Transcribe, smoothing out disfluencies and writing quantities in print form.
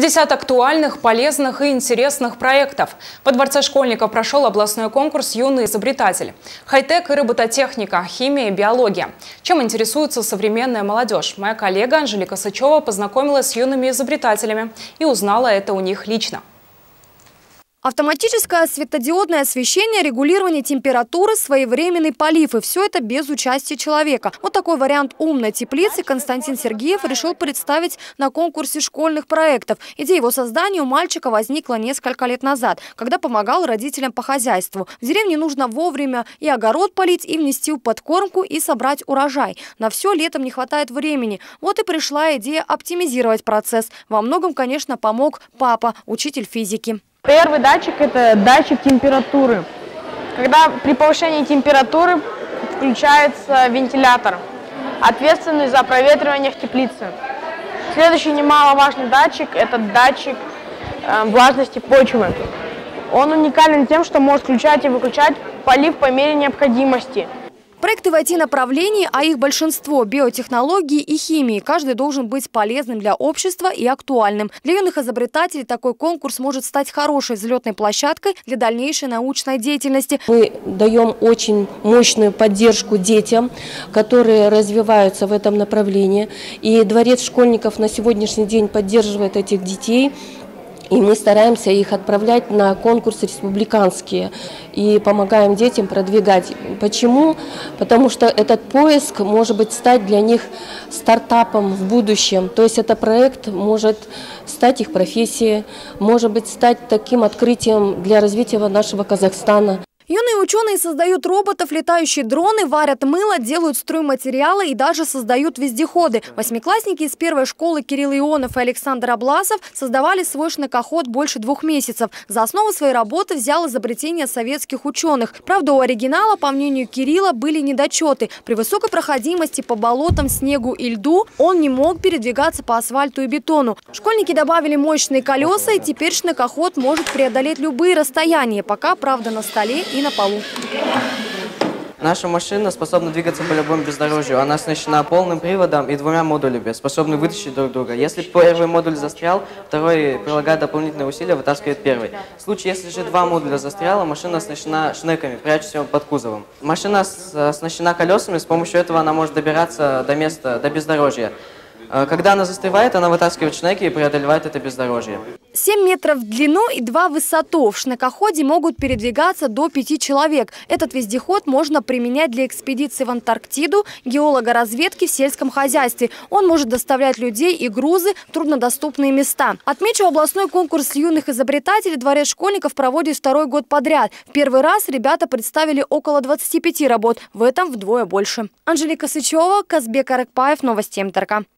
50 актуальных, полезных и интересных проектов. Во Дворце школьников прошел областной конкурс «Юный изобретатель». Хай-тек и робототехника, химия и биология. Чем интересуется современная молодежь? Моя коллега Анжелика Сычева познакомилась с юными изобретателями и узнала это у них лично. Автоматическое светодиодное освещение, регулирование температуры, своевременный полив. И все это без участия человека. Вот такой вариант умной теплицы Константин Сергеев решил представить на конкурсе школьных проектов. Идея его создания у мальчика возникла несколько лет назад, когда помогал родителям по хозяйству. В деревне нужно вовремя и огород полить, и внести в подкормку, и собрать урожай. На все летом не хватает времени. Вот и пришла идея оптимизировать процесс. Во многом, конечно, помог папа, учитель физики. Первый датчик – это датчик температуры. Когда при повышении температуры включается вентилятор, ответственный за проветривание в теплице. Следующий немаловажный датчик – это датчик влажности почвы. Он уникален тем, что может включать и выключать полив по мере необходимости. Проекты в IT-направлении, а их большинство – биотехнологии и химии. Каждый должен быть полезным для общества и актуальным. Для юных изобретателей такой конкурс может стать хорошей взлетной площадкой для дальнейшей научной деятельности. Мы даем очень мощную поддержку детям, которые развиваются в этом направлении. И Дворец школьников на сегодняшний день поддерживает этих детей. И мы стараемся их отправлять на конкурсы республиканские и помогаем детям продвигать. Почему? Потому что этот поиск может быть стать для них стартапом в будущем. То есть этот проект может стать их профессией, может быть стать таким открытием для развития нашего Казахстана. Юные ученые создают роботов, летающие дроны, варят мыло, делают стройматериалы и даже создают вездеходы. Восьмиклассники из первой школы Кирилл Ионов и Александр Абласов создавали свой шнекоход больше 2 месяцев. За основу своей работы взял изобретение советских ученых. Правда, у оригинала, по мнению Кирилла, были недочеты. При высокой проходимости по болотам, снегу и льду он не мог передвигаться по асфальту и бетону. Школьники добавили мощные колеса, и теперь шнекоход может преодолеть любые расстояния, пока, правда, на столе и на полу. Наша машина способна двигаться по любому бездорожью. Она оснащена полным приводом и 2 модулями, способны вытащить друг друга. Если первый модуль застрял, второй, прилагая дополнительные усилия, вытаскивает первый. В случае, если же 2 модуля застряла, машина оснащена шнеками, прячущимися под кузовом. Машина оснащена колесами, с помощью этого она может добираться до места, до бездорожья. Когда она застревает, она вытаскивает шнеки и преодолевает это бездорожье. 7 метров в длину и 2 в высоту. В шнекоходе могут передвигаться до 5 человек. Этот вездеход можно применять для экспедиции в Антарктиду, геологоразведки в сельском хозяйстве. Он может доставлять людей и грузы в труднодоступные места. Отмечу, областной конкурс юных изобретателей «Дворец школьников» проводит 2-й год подряд. В первый раз ребята представили около 25 работ. В этом вдвое больше. Анжелика Сычева, Казбек Аракпаев, новости МТРК.